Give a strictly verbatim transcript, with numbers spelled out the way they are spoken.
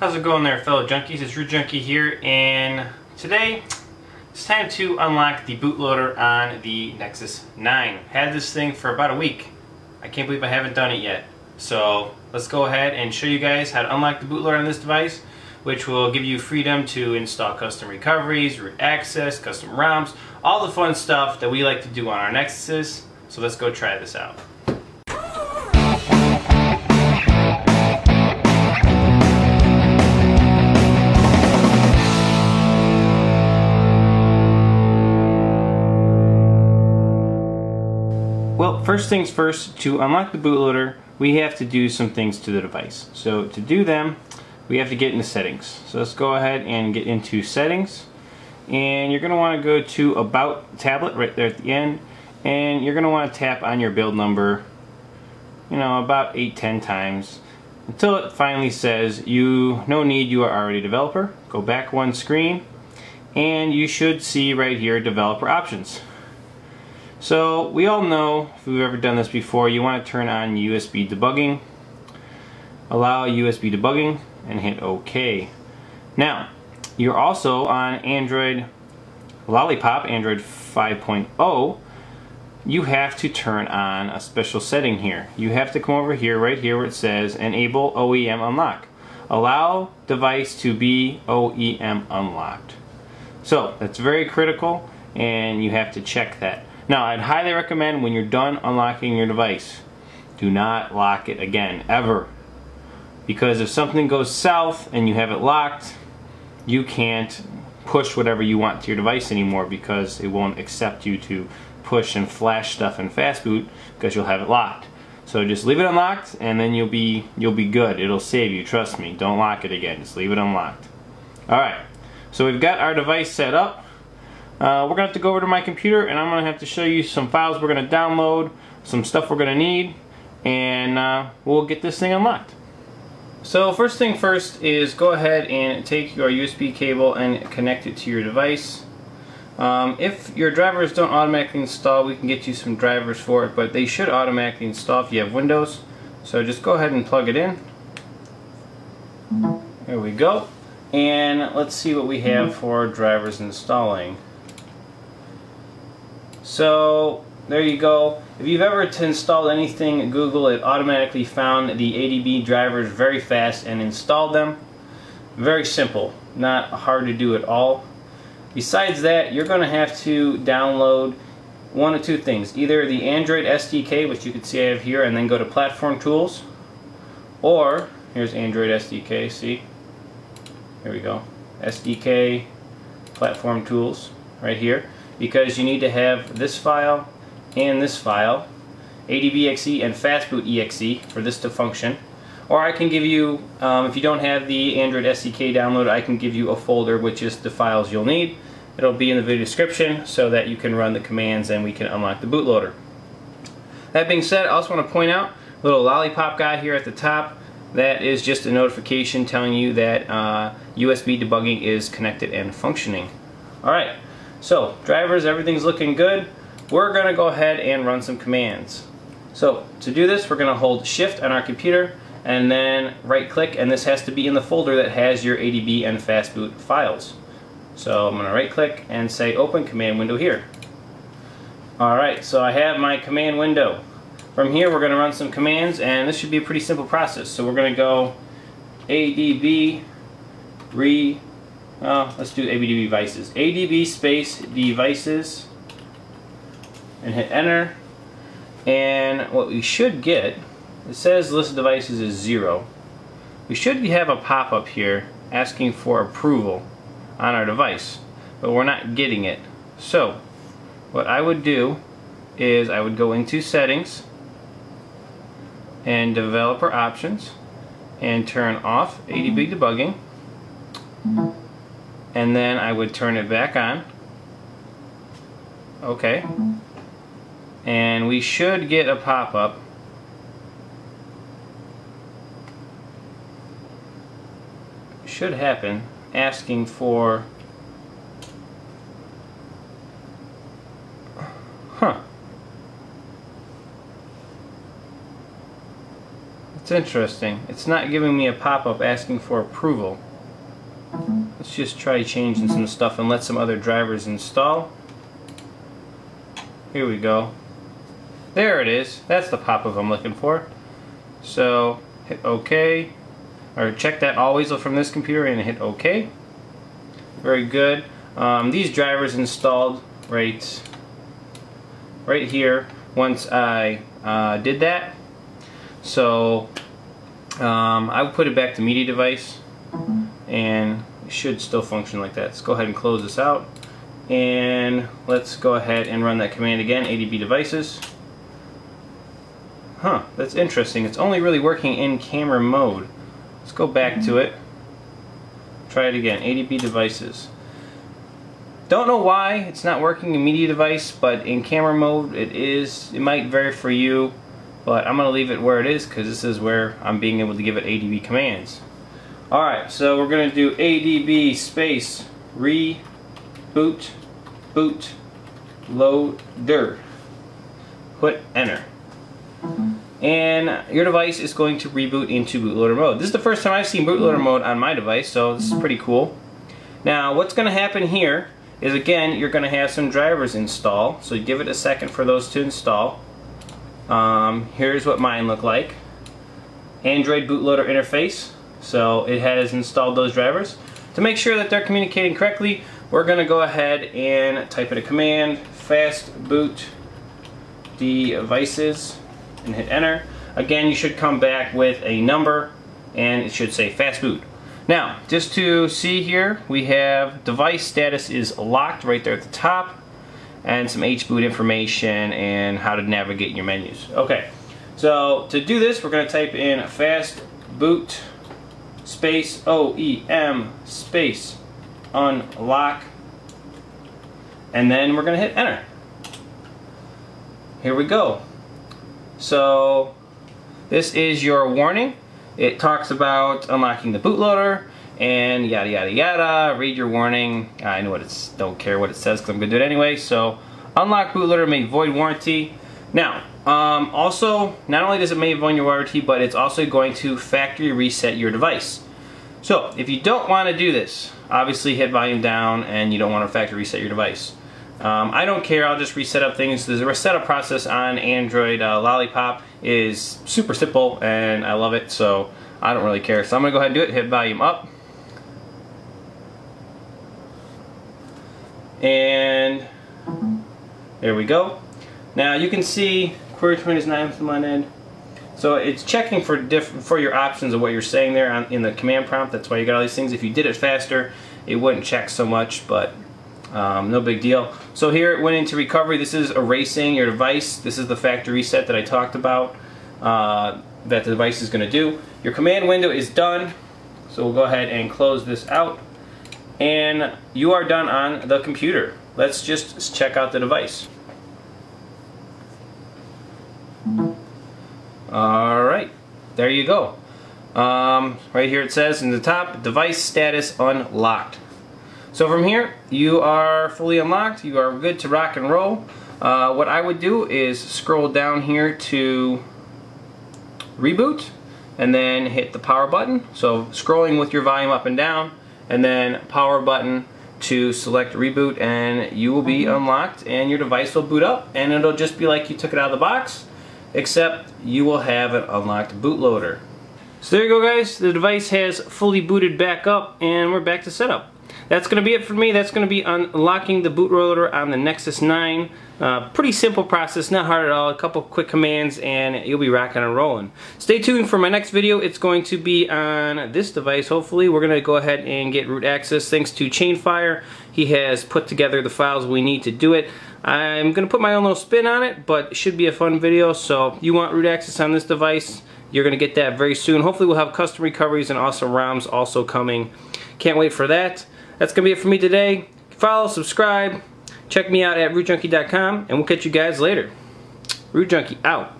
How's it going there, fellow junkies? It's RootJunky here, and today it's time to unlock the bootloader on the Nexus nine. Had this thing for about a week. I can't believe I haven't done it yet. So let's go ahead and show you guys how to unlock the bootloader on this device, which will give you freedom to install custom recoveries, root access, custom ROMs, all the fun stuff that we like to do on our Nexuses. So let's go try this out. Well, first things first, to unlock the bootloader, we have to do some things to the device. So to do them, we have to get into settings. So let's go ahead and get into settings. And you're gonna wanna go to About Tablet right there at the end. And you're gonna wanna tap on your build number, you know, about eight, ten times, until it finally says, you, no need, you are already a developer. Go back one screen, and you should see right here, developer options. So we all know, if we've ever done this before, you want to turn on U S B debugging, allow U S B debugging, and hit OK. Now, you're also on Android Lollipop, Android five point oh, you have to turn on a special setting here. You have to come over here, right here where it says Enable O E M Unlock. Allow device to be O E M unlocked. So that's very critical, and you have to check that. Now, I'd highly recommend when you're done unlocking your device, do not lock it again, ever. Because if something goes south and you have it locked, you can't push whatever you want to your device anymore because it won't accept you to push and flash stuff in Fastboot because you'll have it locked. So just leave it unlocked and then you'll be, you'll be good. It'll save you, trust me. Don't lock it again, just leave it unlocked. All right, so we've got our device set up. Uh, we're going to have to go over to my computer and I'm going to have to show you some files we're going to download, some stuff we're going to need, and uh, we'll get this thing unlocked. So first thing first is go ahead and take your U S B cable and connect it to your device. Um, if your drivers don't automatically install, we can get you some drivers for it, but they should automatically install if you have Windows. So just go ahead and plug it in. There we go. And let's see what we have for drivers installing. So there you go. If you've ever installed anything at Google, it automatically found the A D B drivers very fast and installed them. Very simple, not hard to do at all. Besides that, you're going to have to download one of two things. Either the Android S D K, which you can see I have here, and then go to Platform Tools, or here's Android S D K, see? Here we go. S D K, Platform Tools, right here. Because you need to have this file and this file, A D B dot E X E and Fastboot dot E X E for this to function. Or I can give you, um, if you don't have the Android S D K downloaded, I can give you a folder which is the files you'll need. It'll be in the video description so that you can run the commands and we can unlock the bootloader. That being said, I also want to point out a little lollipop guy here at the top. That is just a notification telling you that uh, U S B debugging is connected and functioning. Alright. So, drivers, everything's looking good. We're going to go ahead and run some commands. So, to do this, we're going to hold Shift on our computer and then right-click, and this has to be in the folder that has your A D B and Fastboot files. So, I'm going to right-click and say Open Command Window here. Alright, so I have my command window. From here, we're going to run some commands, and this should be a pretty simple process. So, we're going to go A D B re... Uh, let's do A D B devices. A D B space devices and hit enter. And what we should get, it says list of devices is zero. We should have a pop-up here asking for approval on our device, but we're not getting it. So what I would do is I would go into settings and developer options and turn off A D B debugging. And then I would turn it back on. Okay. And we should get a pop-up. Should happen. Asking for... Huh. Let's It's interesting. It's not giving me a pop-up asking for approval. Let's just try changing some stuff and let some other drivers install. Here we go. There it is. That's the pop-up I'm looking for. So hit OK, or check that always from this computer and hit OK. Very good. Um, these drivers installed right, right here once I uh, did that. So um, I'll put it back to media device and it should still function like that. Let's go ahead and close this out. And let's go ahead and run that command again, A D B devices. Huh, that's interesting. It's only really working in camera mode. Let's go back to it. Try it again, A D B devices. Don't know why it's not working in media device, but in camera mode it is. It might vary for you, but I'm gonna leave it where it is because this is where I'm being able to give it A D B commands. Alright, so we're gonna do A D B space reboot boot loader. Put enter. And your device is going to reboot into bootloader mode. This is the first time I've seen bootloader mode on my device, so this is pretty cool. Now what's going to happen here is, again, you're going to have some drivers install, so give it a second for those to install. Um, here's what mine look like. Android bootloader interface, so it has installed those drivers. To make sure that they're communicating correctly, we're going to go ahead and type in a command, fastboot devices, and hit enter. Again, you should come back with a number and it should say fastboot. Now, just to see here, we have device status is locked right there at the top, and some H boot information and how to navigate in your menus. Okay, so to do this, we're going to type in fastboot space O E M space unlock, and then we're going to hit enter. Here we go. So this is your warning. It talks about unlocking the bootloader and yada yada yada. Read your warning. I know what it's. Don't care what it says because I'm gonna do it anyway. So unlock bootloader may void warranty. Now, um, also, not only does it may void your warranty, but it's also going to factory reset your device. So if you don't want to do this, obviously hit volume down, and you don't want to factory reset your device. Um, I don't care, I'll just reset up things. The resetup process on Android uh, Lollipop is super simple and I love it, so I don't really care. So I'm going to go ahead and do it, hit volume up. And there we go. Now you can see query twenty is not implemented. So it's checking for diff for your options of what you're saying there on, in the command prompt. That's why you got all these things. If you did it faster, it wouldn't check so much, but Um, no big deal. So here it went into recovery. This is erasing your device. This is the factory reset that I talked about uh, that the device is going to do. Your command window is done. So we'll go ahead and close this out. And you are done on the computer. Let's just check out the device. Alright, there you go. Um, right here it says in the top, device status unlocked. So from here, you are fully unlocked, you are good to rock and roll. Uh, what I would do is scroll down here to reboot, and then hit the power button. So scrolling with your volume up and down, and then power button to select reboot, and you will be unlocked, and your device will boot up, and it'll just be like you took it out of the box, except you will have an unlocked bootloader. So there you go, guys. The device has fully booted back up, and we're back to setup. That's going to be it for me. That's going to be unlocking the bootloader on the Nexus nine. Uh, pretty simple process, not hard at all. A couple quick commands and you'll be rocking and rolling. Stay tuned for my next video. It's going to be on this device, hopefully. We're going to go ahead and get root access thanks to Chainfire. He has put together the files we need to do it. I'm going to put my own little spin on it, but it should be a fun video. So if you want root access on this device, you're going to get that very soon. Hopefully we'll have custom recoveries and awesome ROMs also coming. Can't wait for that. That's going to be it for me today. Follow, subscribe, check me out at root junky dot com, and we'll catch you guys later. RootJunky out.